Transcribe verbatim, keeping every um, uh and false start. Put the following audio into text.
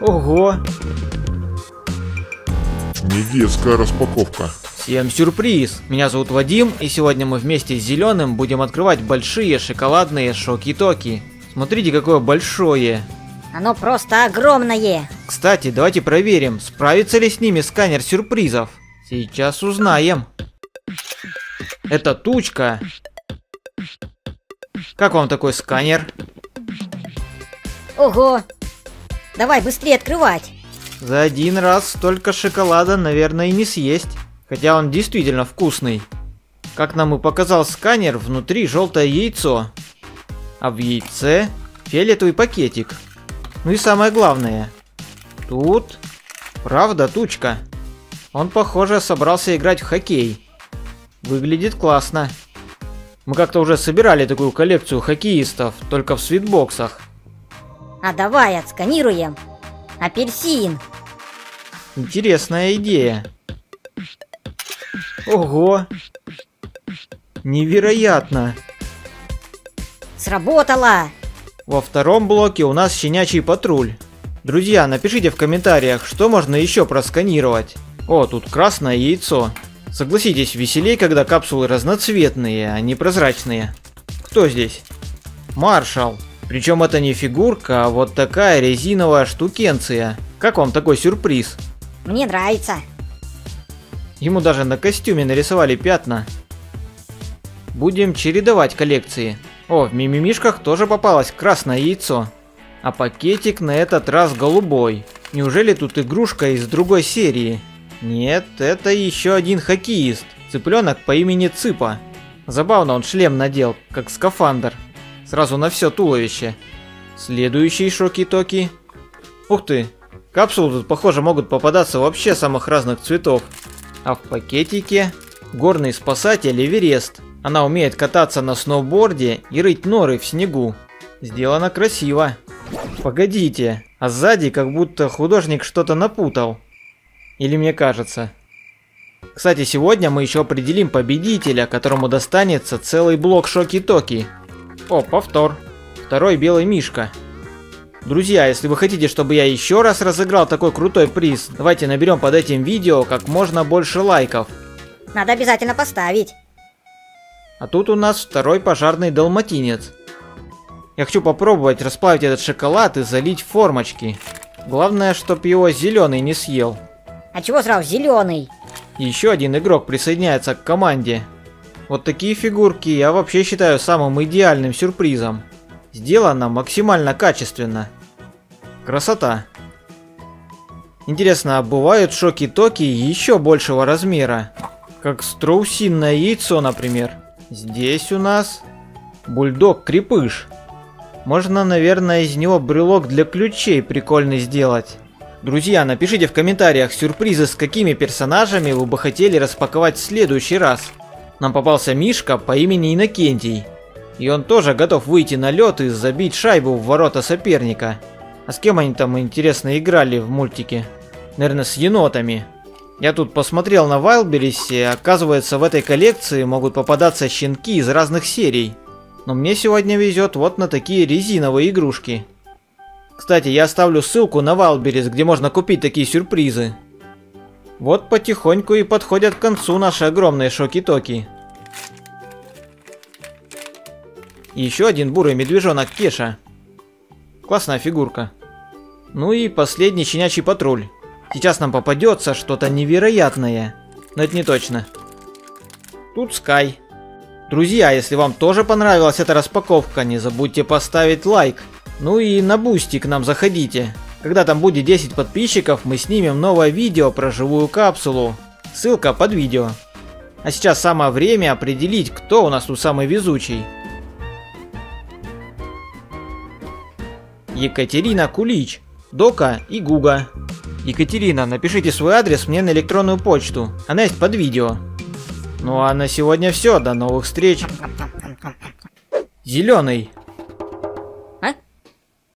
Ого! Недетская распаковка. Всем сюрприз! Меня зовут Вадим, и сегодня мы вместе с Зелёным будем открывать большие шоколадные шоки-токи. Смотрите, какое большое! Оно просто огромное! Кстати, давайте проверим, справится ли с ними сканер сюрпризов. Сейчас узнаем. Это тучка. Как вам такой сканер? Ого! Давай быстрее открывать! За один раз столько шоколада, наверное, и не съесть. Хотя он действительно вкусный. Как нам и показал сканер, внутри желтое яйцо. А в яйце фиолетовый пакетик. Ну и самое главное. Тут, правда, тучка. Он, похоже, собрался играть в хоккей. Выглядит классно. Мы как-то уже собирали такую коллекцию хоккеистов, только в свитбоксах. А давай отсканируем. Апельсин. Интересная идея. Ого! Невероятно! Сработало! Во втором блоке у нас щенячий патруль. Друзья, напишите в комментариях, что можно еще просканировать. О, тут красное яйцо. Согласитесь, веселей, когда капсулы разноцветные, а не прозрачные. Кто здесь? Маршалл. Причем это не фигурка, а вот такая резиновая штукенция. Как вам такой сюрприз? Мне нравится. Ему даже на костюме нарисовали пятна. Будем чередовать коллекции. О, в Ми-Ми-Мишках тоже попалось красное яйцо. А пакетик на этот раз голубой. Неужели тут игрушка из другой серии? Нет, это еще один хоккеист. Цыпленок по имени Цыпа. Забавно, он шлем надел, как скафандр. Сразу на все туловище. Следующий шоки-токи. Ух ты, капсулы тут, похоже, могут попадаться вообще самых разных цветов. А в пакетике горный спасатель Эверест. Она умеет кататься на сноуборде и рыть норы в снегу. Сделано красиво. Погодите, а сзади как будто художник что-то напутал. Или мне кажется. Кстати, сегодня мы еще определим победителя, которому достанется целый блок шоки-токи. О, повтор. Второй белый мишка. Друзья, если вы хотите, чтобы я еще раз разыграл такой крутой приз, давайте наберем под этим видео как можно больше лайков. Надо обязательно поставить. А тут у нас второй пожарный далматинец. Я хочу попробовать расплавить этот шоколад и залить в формочки. Главное, чтобы его Зеленый не съел. А чего сразу Зеленый? Еще один игрок присоединяется к команде. Вот такие фигурки я вообще считаю самым идеальным сюрпризом. Сделано максимально качественно. Красота. Интересно, а бывают шоки-токи еще большего размера? Как страусиное яйцо, например. Здесь у нас бульдог-крепыш. Можно, наверное, из него брелок для ключей прикольный сделать. Друзья, напишите в комментариях сюрпризы, с какими персонажами вы бы хотели распаковать в следующий раз. Нам попался мишка по имени Иннокентий. И он тоже готов выйти на лед и забить шайбу в ворота соперника. А с кем они там, интересно, играли в мультике? Наверное, с енотами. Я тут посмотрел на Вайлберисе, оказывается, в этой коллекции могут попадаться щенки из разных серий. Но мне сегодня везет вот на такие резиновые игрушки. Кстати, я оставлю ссылку на Вайлберис, где можно купить такие сюрпризы. Вот потихоньку и подходят к концу наши огромные шоки-токи. И еще один бурый медвежонок Кеша. Классная фигурка. Ну и последний щенячий патруль. Сейчас нам попадется что-то невероятное. Но это не точно. Тут Скай. Друзья, если вам тоже понравилась эта распаковка, не забудьте поставить лайк. Ну и на Бусти к нам заходите. Когда там будет десять подписчиков, мы снимем новое видео про живую капсулу. Ссылка под видео. А сейчас самое время определить, кто у нас тут самый везучий. Екатерина Кулич, Дока и Гуга. Екатерина, напишите свой адрес мне на электронную почту. Она есть под видео. Ну а на сегодня все. До новых встреч. Зеленый.